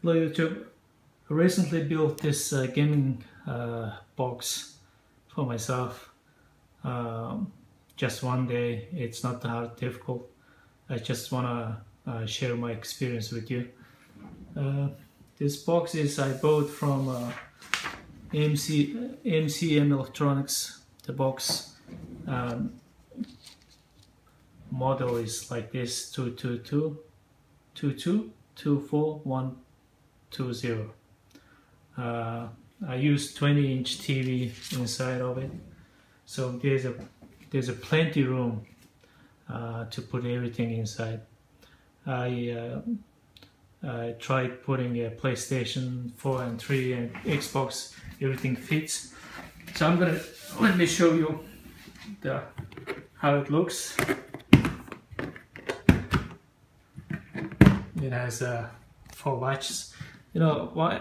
Hello YouTube, I recently built this gaming box for myself. Just one day, it's not that difficult. I just wanna share my experience with you. This box is I bought from MCM Electronics. The box model is like this: 222 224 120. I use 20-inch TV inside of it, so there's a plenty room to put everything inside. I tried putting a PlayStation 4 and 3 and Xbox. Everything fits. So let me show you how it looks. It has 4 latches. You know why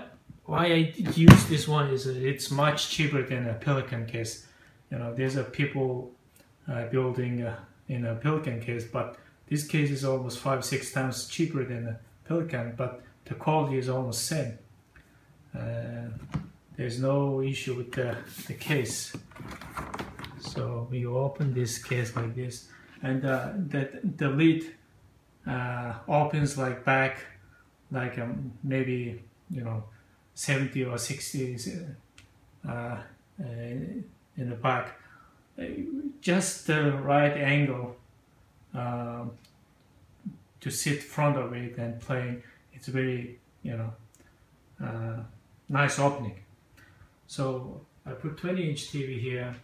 I use this one is it's much cheaper than a Pelican case. You know, there's a people building in a Pelican case, but this case is almost 5-6 times cheaper than a Pelican, but the quality is almost same. There's no issue with the case. So we open this case like this, and the lid opens like back, like maybe, you know, 70 or 60 in the back, just the right angle to sit front of it and play. It's very, you know, nice opening. So I put 20-inch TV here.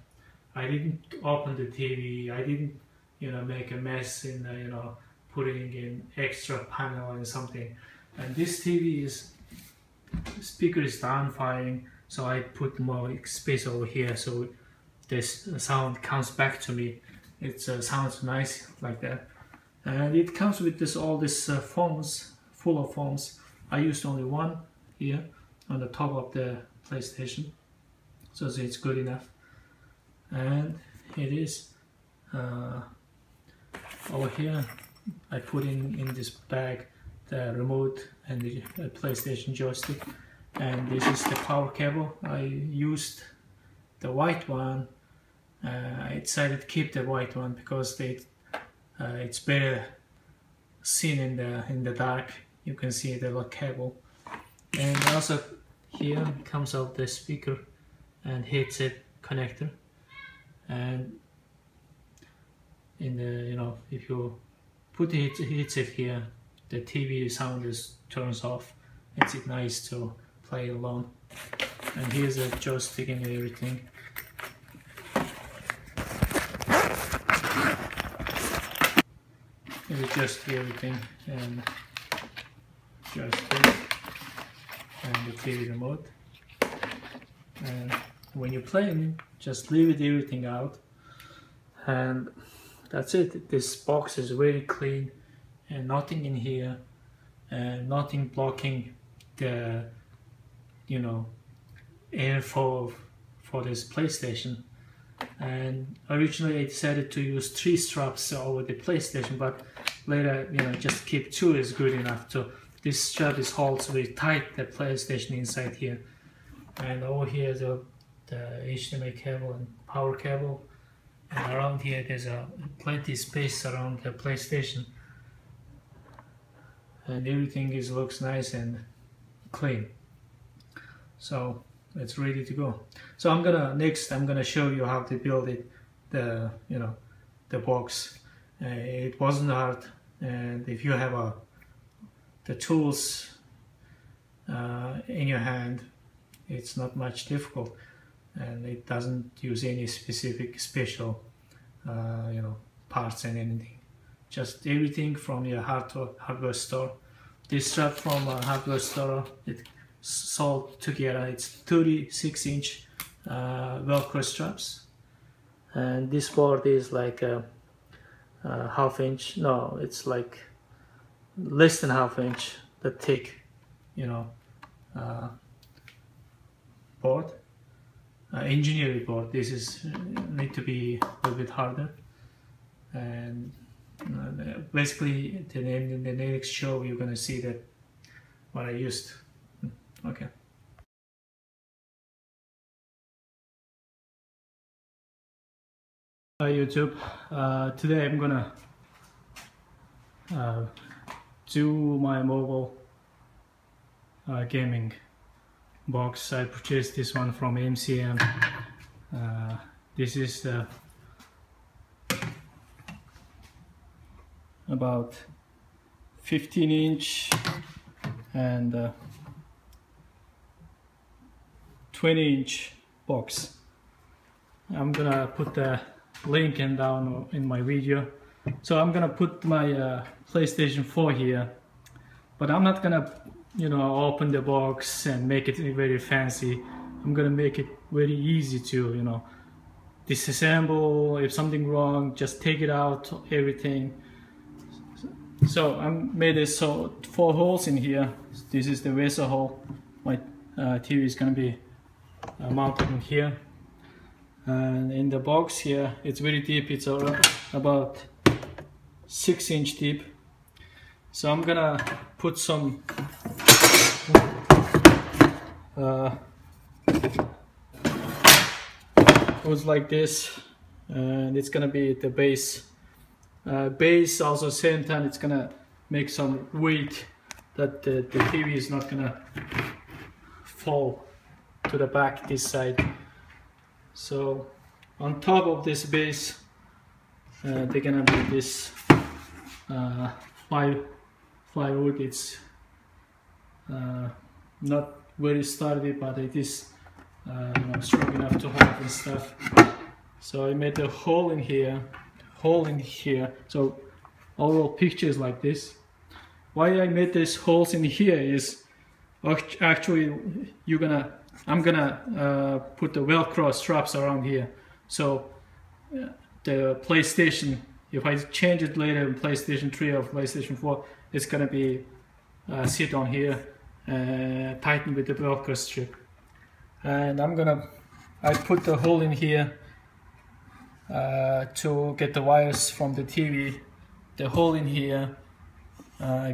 I didn't open the TV. I didn't, you know, make a mess in the, you know, putting in extra panel and something. And this TV is, speaker is down-firing, so I put more space over here so this sound comes back to me. It sounds nice like that. And it comes with this all these foams, full of foams. I used only one here on the top of the PlayStation, so it's good enough. And it is over here. I put in this bag the remote and the PlayStation joystick, and this is the power cable. I used the white one. I decided to keep the white one because it's better seen in the dark. You can see the cable, and also here comes out the speaker and headset connector. And in the, you know, if you put the headset here, the TV sound is turns off. It's nice to play alone. And here's a joystick and everything. And it's just everything and joystick and the TV remote. And when you're playing, just leave it everything out. And that's it. This box is very clean, and nothing in here, and nothing blocking the, you know, airflow for this PlayStation. And originally I decided to use 3 straps over the PlayStation, but later, you know, just keep 2 is good enough. So this strap is holds very tight the PlayStation inside here, and over here the HDMI cable and power cable. And around here there's plenty space around the PlayStation, and everything looks nice and clean. So it's ready to go. So next I'm gonna show you how to build it, the box. It wasn't hard, and if you have the tools in your hand, it's not much difficult. And it doesn't use any special you know, parts and anything. Just everything from your hardware store. This strap from a hardware store, it's sold together. It's 36-inch Velcro straps, and this board is like a half inch. No, it's like less than half inch. The thick, you know, board. Engineering board. This is need to be a little bit harder, and basically in the next show you're gonna see that what I used. Okay. Hi YouTube, today I'm gonna do my mobile gaming box. I purchased this one from MCM. This is the about 15-inch and 20-inch box. I'm gonna put the link and down in my video. So I'm gonna put my PlayStation 4 here, but I'm not gonna, you know, open the box and make it very fancy. I'm gonna make it very easy to, you know, disassemble. If something wrong, just take it out, everything. So I made this, so 4 holes in here. This is the VESA hole. My TV is gonna be mounted in here. And in the box here, it's very deep. It's about 6-inch deep. So I'm gonna put some goes like this, and it's gonna be the base. Base also same time. It's gonna make some weight that the TV is not gonna fall to the back this side. So on top of this base, they're gonna be this plywood. It's not very sturdy, but it is you know, strong enough to hold and stuff. So I made a hole in here, so overall picture is like this. Why I made these holes in here is actually I'm gonna put the Velcro straps around here, so the PlayStation, if I change it later in PlayStation 3 or PlayStation 4, it's gonna be sit on here, tighten with the Velcro strip. And I put the hole in here to get the wires from the TV. The hole in here,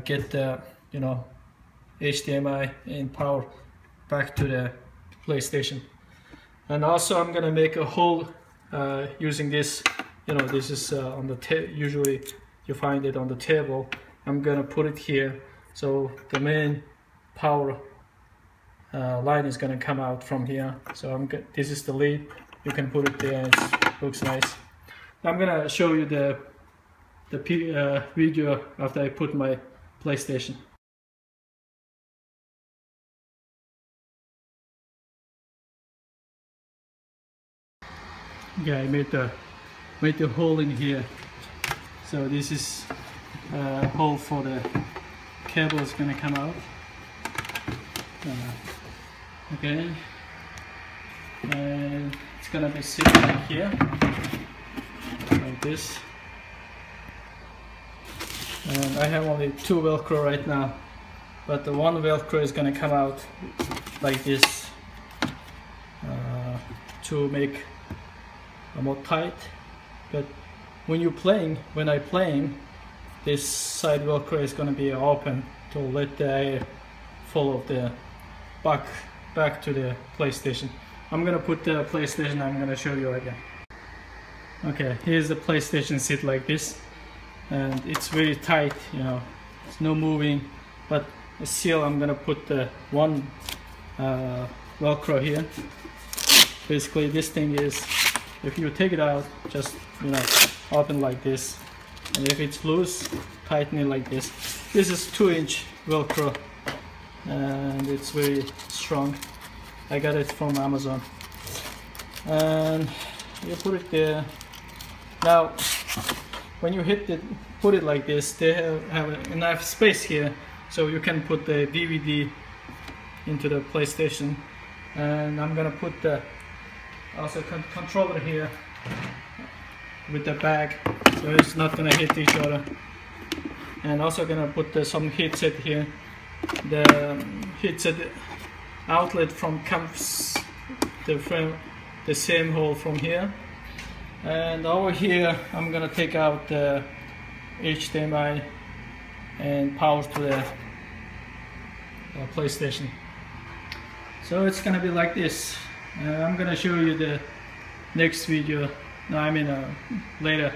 get the, you know, HDMI and power back to the PlayStation. And also I'm gonna make a hole using this, you know, this is on the table. Usually you find it on the table. I'm gonna put it here, so the main power line is gonna come out from here. So this is the lead. You can put it there. It looks nice. I'm gonna show you the video after I put my PlayStation. Yeah, I made the hole in here. So this is a hole for the cable is gonna come out. Okay, and it's gonna be sitting here like this. And I have only 2 Velcro right now, but the one Velcro is gonna come out like this to make more tight. But when I playing, this side Velcro is going to be open to let the air follow the back to the PlayStation. I'm going to put the PlayStation, I'm going to show you again. Okay, here's the PlayStation sit like this, and it's very tight, you know, it's no moving. But still I'm going to put the one Velcro here. Basically this thing is, if you take it out, just, you know, open like this, and if it's loose, tighten it like this. This is 2-inch Velcro, and it's very strong. I got it from Amazon. And you put it there. Now, when you hit it, put it like this. They have enough space here, so you can put the DVD into the PlayStation. And I'm gonna put the also controller here with the bag, so it's not gonna hit each other. And also gonna put some headset here. The headset outlet comes from the same hole from here. And over here I'm gonna take out the HDMI and power to the PlayStation. So it's gonna be like this. I'm gonna show you the next video. No, I mean later,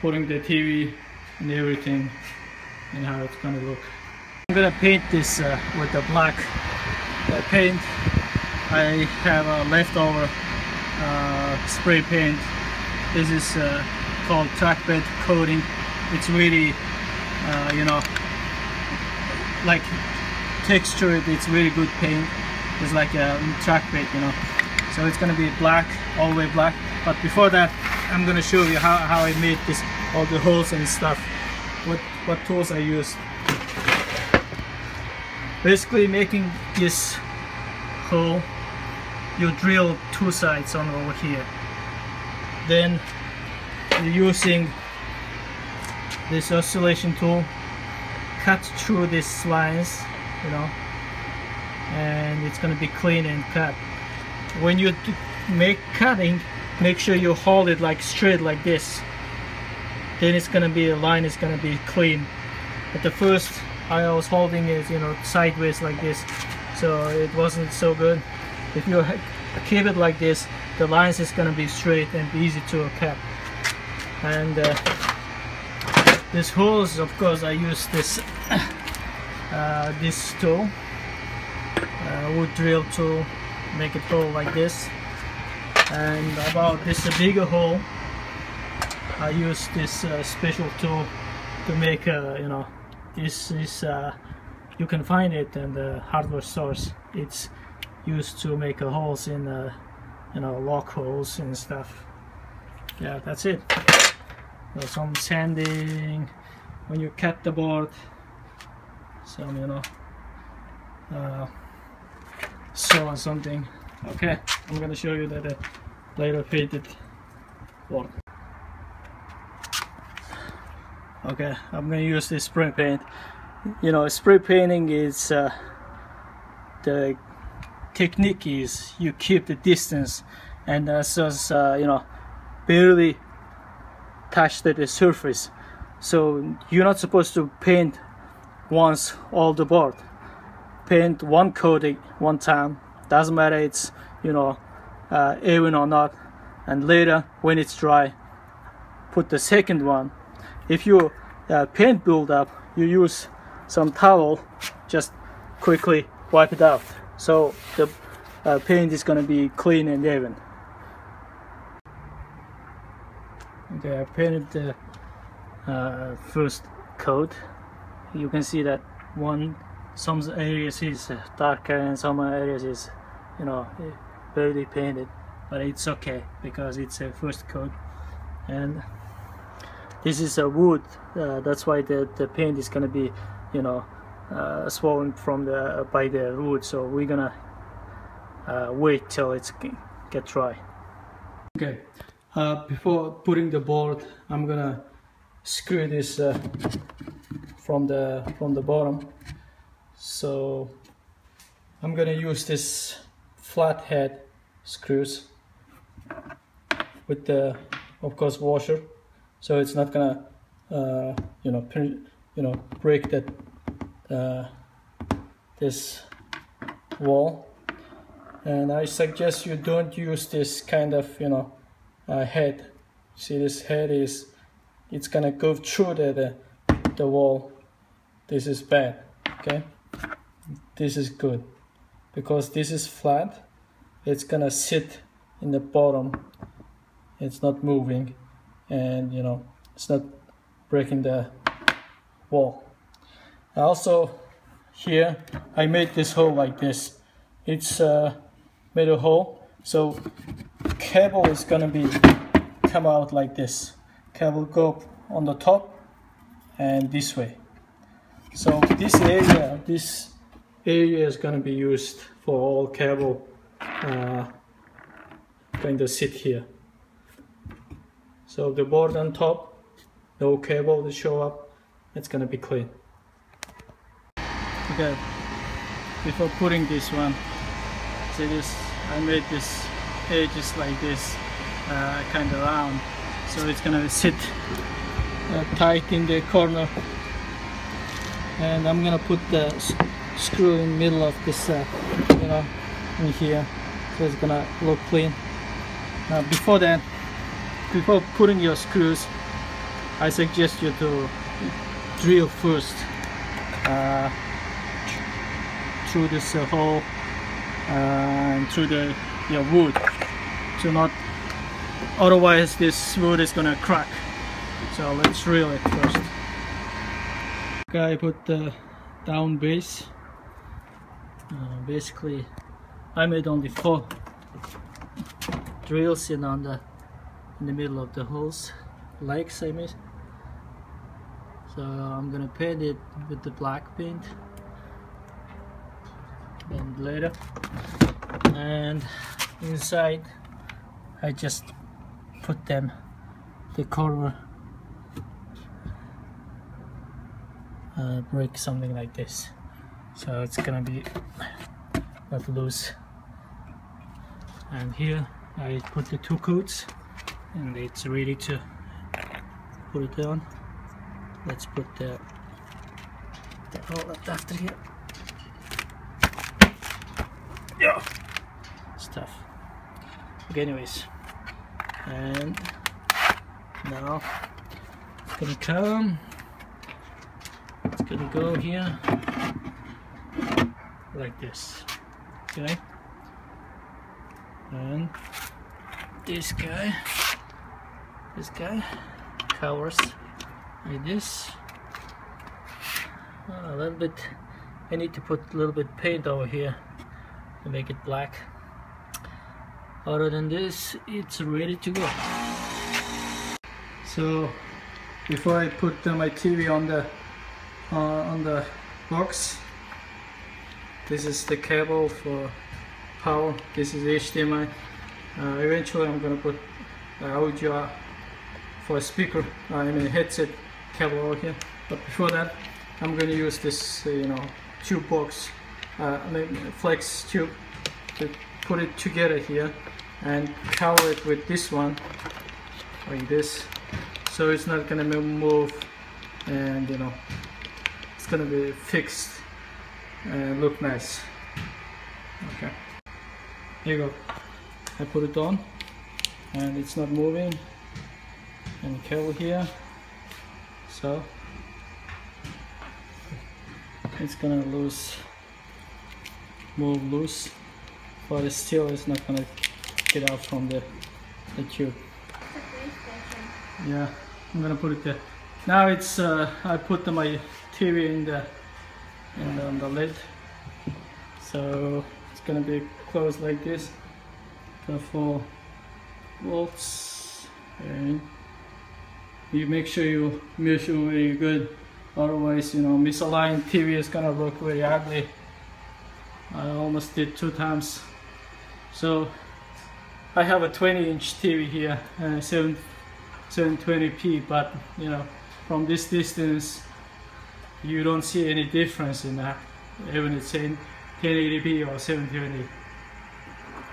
putting the TV and everything and how it's gonna look. I'm gonna paint this with the black paint. I have a leftover spray paint. This is called trackbed coating. It's really, you know, like textured. It's really good paint. It's like a trackbed, you know. So it's gonna be black, all the way black. But before that, I'm gonna show you how I made this, all the holes and stuff. What tools I use. Basically, making this hole, you drill two sides on over here. Then you're using this oscillation tool, cut through these lines, you know, and it's gonna be clean and cut. When you make cutting, make sure you hold it like straight like this. Then it's gonna be, a line is gonna be clean. At the first, I was holding it, you know, sideways like this, so it wasn't so good. If you keep it like this, the lines is gonna be straight and easy to cut. And these holes, of course, I use this this tool, wood drill tool, make it hole like this. And about this bigger hole, I use this special tool to make, you know, this is you can find it in the hardware stores. It's used to make holes in, you know, lock holes and stuff. Yeah, that's it. Some sanding when you cut the board, some, you know, saw or something. Okay, I'm gonna show you that later painted board. Okay, I'm gonna use this spray paint. You know, spray painting is the technique is you keep the distance and you know, barely touch the surface. So you're not supposed to paint once all the board. Paint one coating one time, doesn't matter it's, you know, even or not, and later when it's dry put the second one. If you paint build up, you use some towel, just quickly wipe it out, so the paint is gonna be clean and even. Okay, I painted the first coat. You can see that some areas is darker and some areas is, you know, barely painted, but it's okay because it's a first coat. And this is a wood, that's why the paint is gonna be, you know, swollen from the by the wood. So we're gonna wait till it's get dry. Okay. Before putting the board, I'm gonna screw this from the bottom. So I'm gonna use this flathead screws with the, of course, washer, so it's not gonna you know, break that this wall. And I suggest you don't use this kind of, you know, head. See, this head is, it's gonna go through the wall. This is bad. Okay, this is good because this is flat. It's gonna sit in the bottom. It's not moving, and, you know, it's not breaking the wall. Also, here I made this hole like this. It's made a hole, so cable is gonna be come out like this. Cable go on the top and this way. So this area is gonna be used for all cable. Going to sit here. So the board on top, no cable to show up. It's gonna be clean. Okay. Before putting this one, see this? I made this edges like this, kind of round, so it's gonna sit tight in the corner. And I'm gonna put the screw in the middle of this, you know, in here, so it's gonna look clean. Now before that, before putting your screws, I suggest you to drill first through this hole and through the wood, so not, otherwise this wood is gonna crack. So let's drill it first. Okay, I put the down base. Basically, I made only 4 drills in the middle of the holes, legs I made. So I'm gonna paint it with the black paint and later. And inside, I just put them the cover. Break something like this, so it's gonna be not loose. And here I put the 2 coats, and it's ready to put it on. Let's put the outlet after here. Yeah, stuff. Okay, anyways, and now it's gonna come. Gonna go here like this, okay? And this guy covers like this. A little bit, I need to put a little bit paint over here to make it black. Other than this, it's ready to go. So before I put my TV on the box, this is the cable for power. This is HDMI. Eventually I'm gonna put audio for a speaker, I mean headset cable over here. But before that, I'm gonna use this tube box, I mean flex tube, to put it together here and cover it with this one like this, so it's not gonna move, and you know, gonna be fixed and look nice. Okay, here you go. I put it on and it's not moving, and cable here, so it's gonna move loose, but it still is not gonna get out from the tube. Yeah, I'm gonna put it there. Now it's I put my TV on the lid, so it's gonna be closed like this. Go for volts, and you make sure you measure very good. Otherwise, misaligned TV is gonna look very ugly. I almost did 2 times. So I have a 20-inch TV here, 720p, but from this distance, you don't see any difference in that, even it's in 1080p or 720.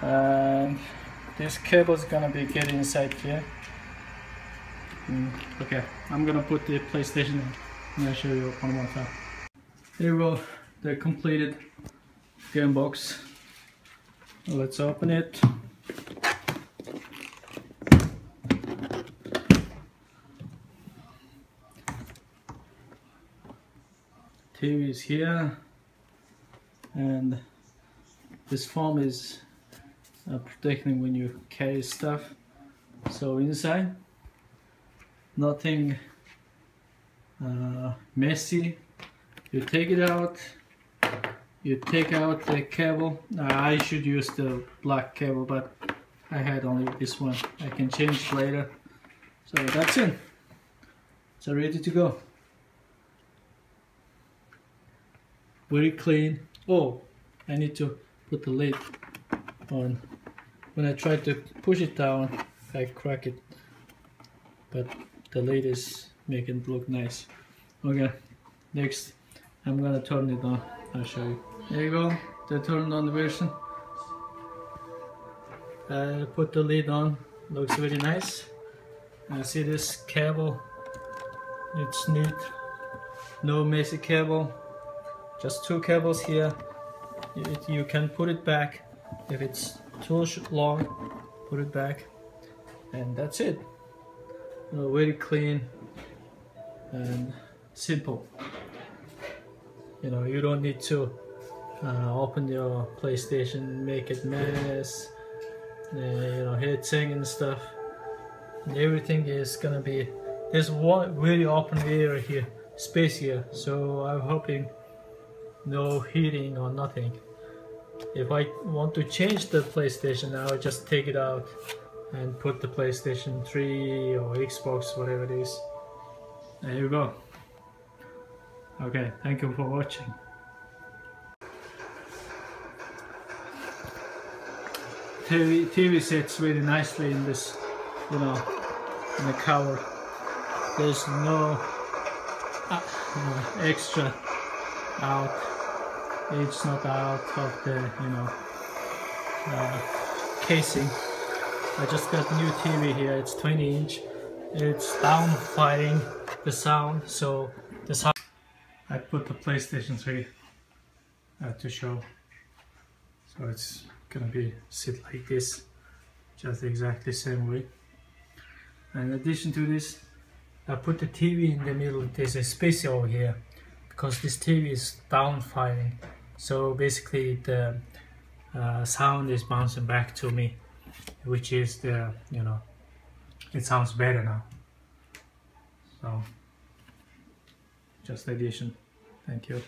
And this cable is gonna be getting inside here. Okay, I'm gonna put the PlayStation in. I'm gonna show you one more time. Here we go, the completed game box. Let's open it. TV is here, and this foam is protecting when you carry stuff. So inside, nothing messy. You take it out, you take out the cable. I should use the black cable, but I had only this one. I can change later. So that's it, so ready to go. Very clean. Oh, I need to put the lid on. When I try to push it down, I crack it, but the lid is making it look nice. Okay, next I'm gonna turn it on. I'll show you. There you go, the turned on version. I put the lid on, looks really nice. I see this cable, it's neat, no messy cable. Just two cables here. You can put it back if it's too long. Put it back, and that's it. Very clean and simple. You don't need to open your PlayStation, make it mess, hitting and stuff. Everything is gonna be. There's one really open area here, space here, so I'm hoping no heating or nothing. If I want to change the PlayStation, I will just take it out and put the PlayStation 3 or Xbox, whatever it is. There you go. Okay, thank you for watching. TV sits really nicely in this, in the cover. There's no extra out. It's not out of the casing. I just got new TV here. It's 20-inch. It's downfighting the sound, so the sound. I put the PlayStation 3 to show, so it's gonna be sit like this, just exactly same way. In addition to this, I put the TV in the middle. There's a space over here because this TV is downfiring, so basically the sound is bouncing back to me, which is the it sounds better now. So just addition. Thank you.